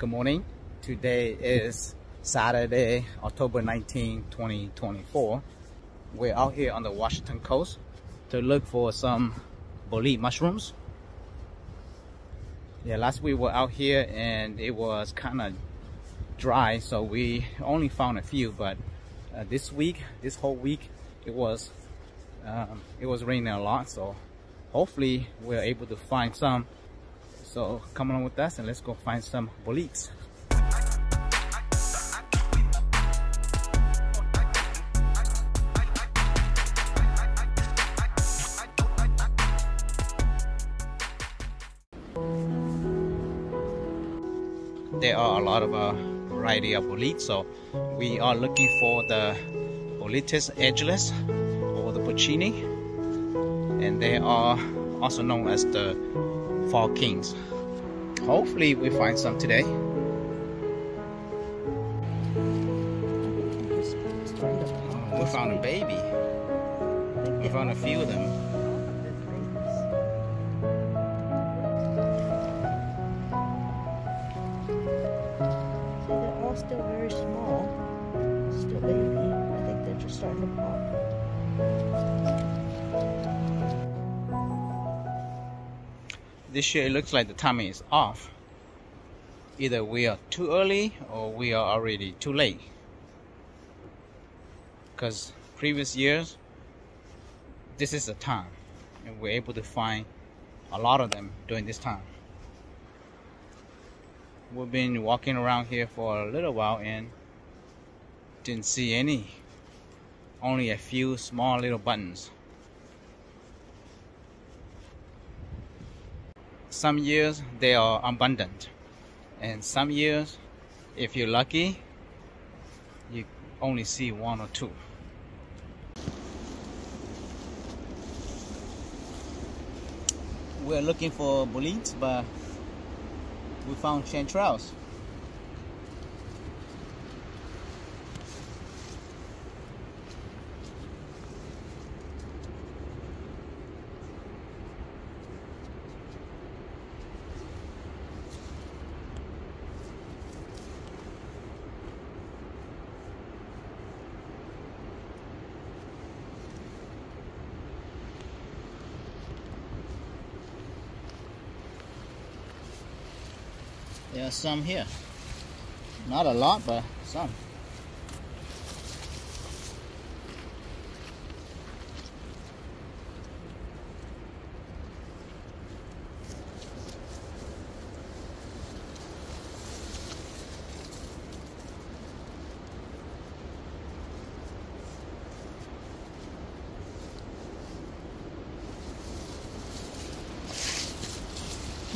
Good morning. Today is Saturday, October 19, 2024. We're out here on the Washington coast to look for some bolete mushrooms. Yeah, last week we were out here and it was kind of dry, so we only found a few. But this whole week, it was raining a lot, so hopefully we're able to find some. So come along with us and let's go find some boletes. There are a lot of variety of boletes, so we are looking for the boletus edulis or the porcini, and they are also known as the fall kings. Hopefully we find some today. We found a baby. We found a few of them. They're all still very small. Still baby. I think they're just starting to pop. This year it looks like the timing is off. Either we are too early or we are already too late. Because previous years, this is the time. And we're able to find a lot of them during this time. We've been walking around here for a little while and didn't see any. Only a few small little buttons. Some years they are abundant, and some years, if you're lucky, you only see one or two. We're looking for boletes, but we found chanterelles. There are some here. Not a lot, but some.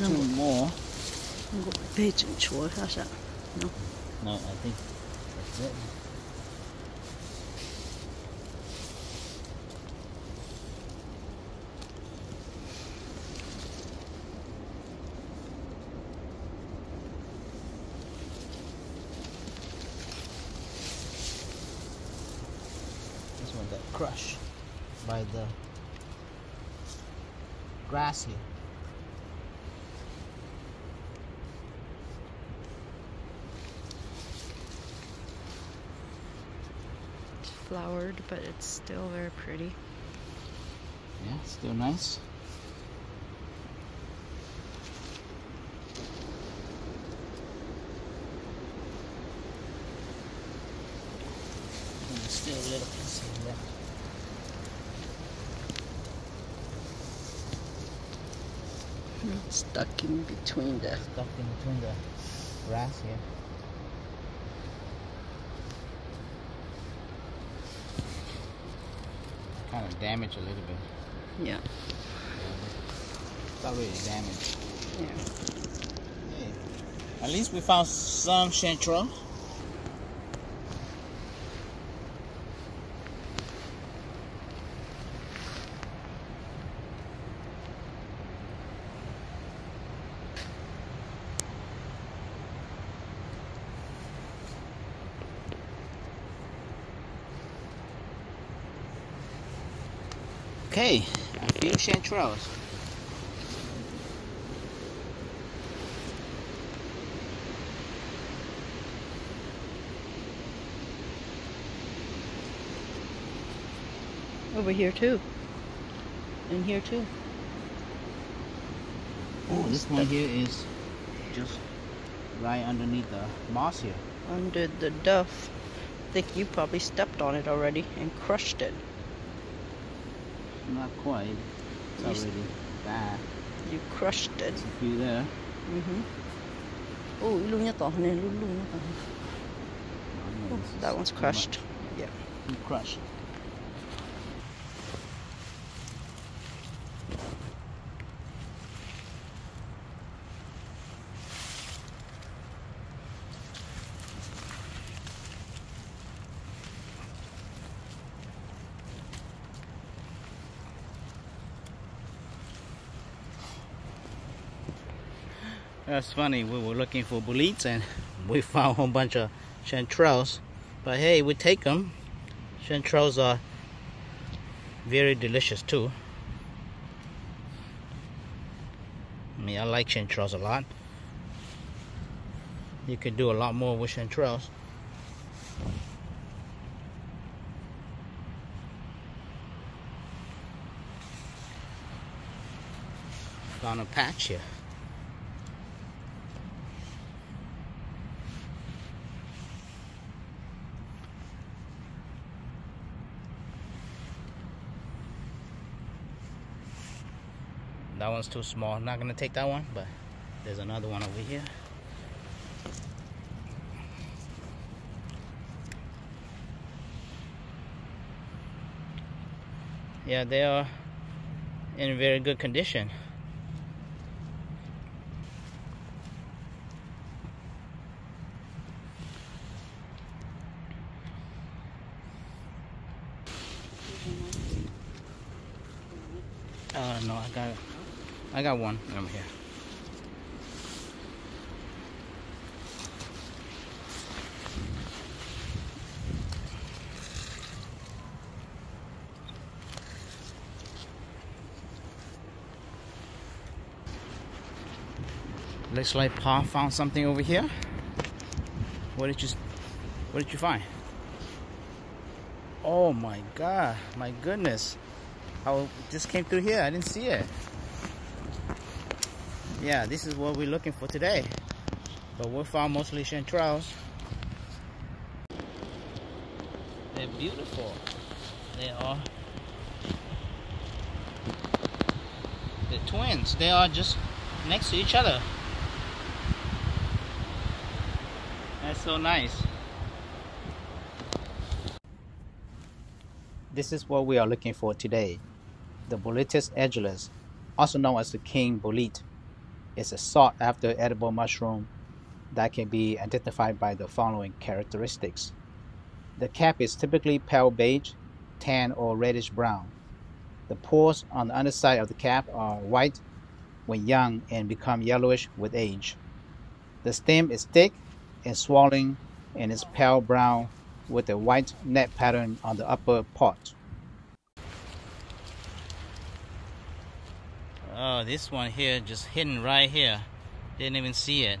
No more. How's that? No? No, I think that's it. This one got crushed by the grass here. Flowered, but it's still very pretty. Yeah, still nice. And there's still a little piece in there. Stuck in between the grass here. Kind of damaged a little bit. Yeah. It's already damaged. Yeah. Hey, at least we found some chanterelle. Okay, a few chanterelles. Over here too. And here too. Oh, this one here is just right underneath the moss here. Under the duff. I think you probably stepped on it already and crushed it. Not quite. It's already bad. You crushed it. There's a few there. Mm-hmm. Oh, that one's crushed. Yeah. You crushed. That's funny, we were looking for boletes and we found a whole bunch of chanterelles. But hey, we take them. Chanterelles are very delicious too. I mean, I like chanterelles a lot. You could do a lot more with chanterelles. Found a patch here. That one's too small. I'm not gonna take that one, but there's another one over here. Yeah, they are in very good condition. Oh no, I got it. I got one over here. Looks like Pa found something over here. What did you find? Oh my God, my goodness. I just came through here, I didn't see it. Yeah, this is what we're looking for today. But we found mostly chanterelles. They're beautiful. They are. They're twins. They are just next to each other. That's so nice. This is what we are looking for today. The boletus edulis, also known as the king bolete. It's a sought-after edible mushroom that can be identified by the following characteristics. The cap is typically pale beige, tan, or reddish brown. The pores on the underside of the cap are white when young and become yellowish with age. The stem is thick and swollen and is pale brown with a white net pattern on the upper part. Oh, this one here, just hidden right here. Didn't even see it.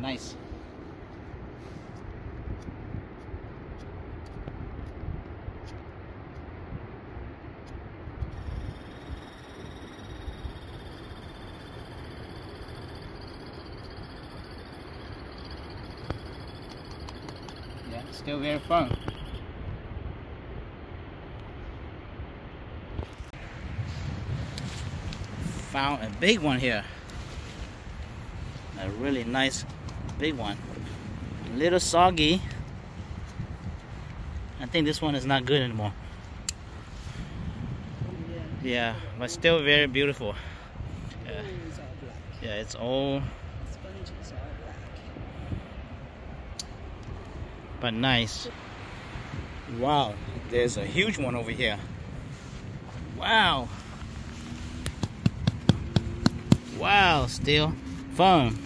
Nice. Yeah, still very fun. Found a big one here. A really nice big one. A little soggy. I think this one is not good anymore. Yeah, but still very beautiful. Yeah, it's all black. But nice. Wow, there's a huge one over here. Wow. Wow, still fun.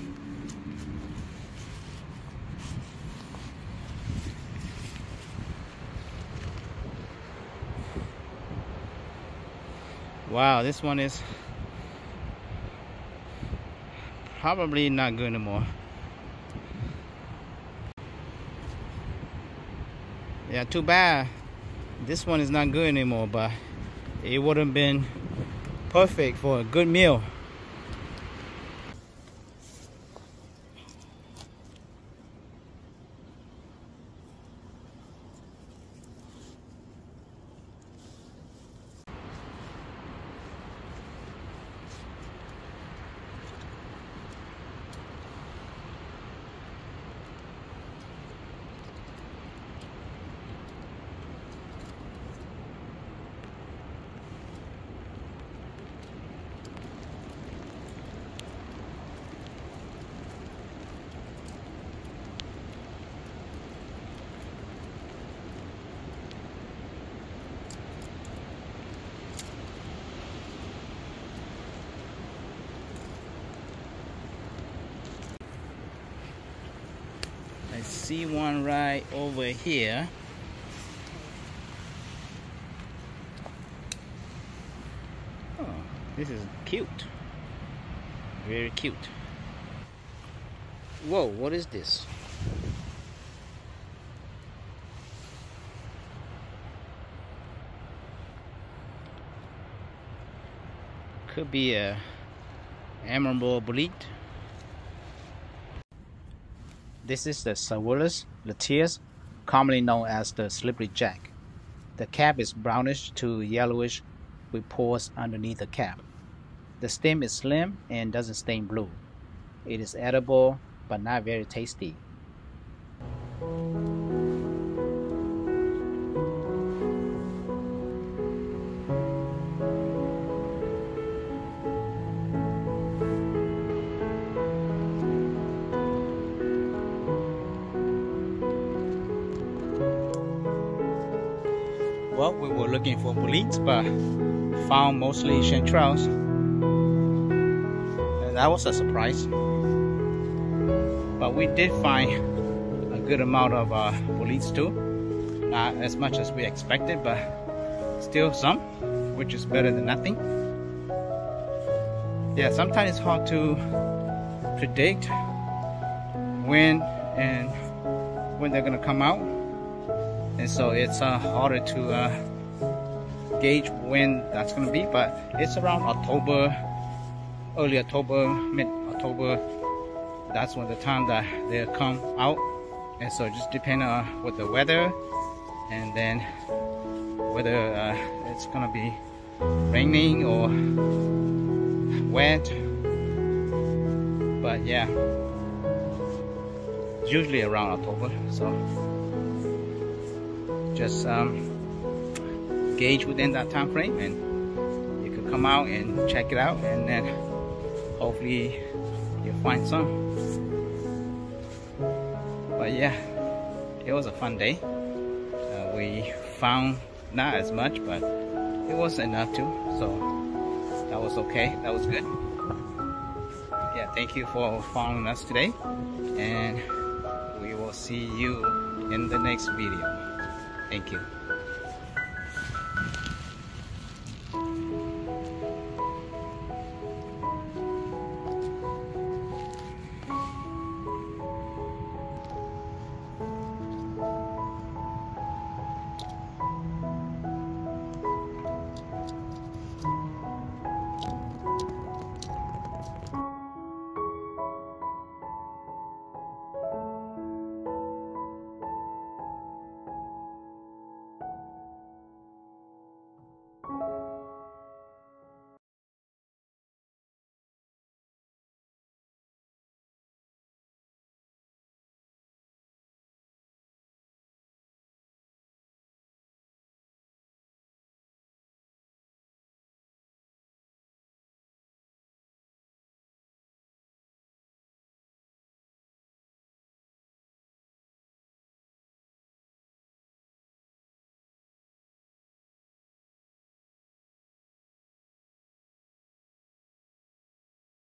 Wow, this one is probably not good anymore. Yeah, too bad. This one is not good anymore, but it would have been perfect for a good meal. I see one right over here. Oh, this is cute. Very cute. Whoa, what is this? Could be a admirable bolete. This is the Suillus luteus, commonly known as the Slippery Jack. The cap is brownish to yellowish with pores underneath the cap. The stem is slim and doesn't stain blue. It is edible but not very tasty. Well, we were looking for boletes, but found mostly chanterelles, and that was a surprise. But we did find a good amount of boletes too. Not as much as we expected, but still some, which is better than nothing. Yeah, sometimes it's hard to predict when they're gonna come out. And so it's harder to gauge when that's going to be, but it's around October, early October, mid-October. That's when the time that they come out. And so it just depends on what the weather, and then whether it's going to be raining or wet. But yeah, it's usually around October. So just gauge within that time frame, and you can come out and check it out, and then hopefully you'll find some. But yeah, it was a fun day. We found not as much, but it was enough too, so that was okay, that was good. Yeah, thank you for following us today, and we will see you in the next video. Thank you.